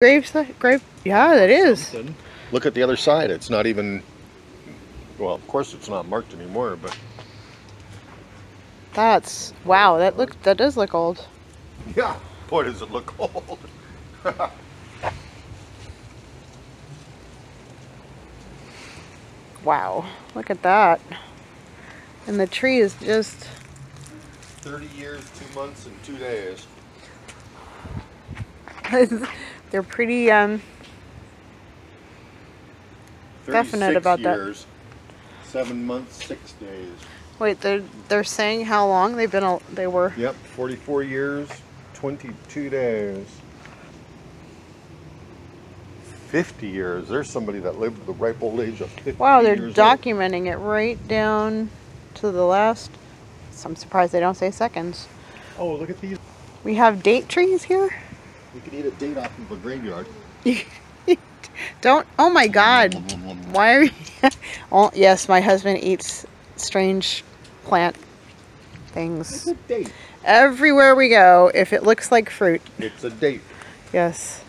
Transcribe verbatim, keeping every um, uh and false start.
Grave, grave, yeah, that is. Look at the other side. It's not even, well, of course it's not marked anymore, but. That's, wow, that look, that does look old. Yeah, boy, does it look old. Wow, look at that. And the tree is just. thirty years, two months, and two days. They're pretty um, definite about that. thirty-six years, seven months, six days. Wait, they're they're saying how long they've been? They were. Yep, forty-four years, twenty-two days. fifty years. There's somebody that lived to the ripe old age of fifty. Wow, they're years documenting old. It right down to the last. So I'm surprised they don't say seconds. Oh, look at these. We have date trees here. You could eat a date off of a graveyard. Don't, oh my God. Why are you? Oh, yes, my husband eats strange plant things. It's a date. Everywhere we go, if it looks like fruit. It's a date. Yes.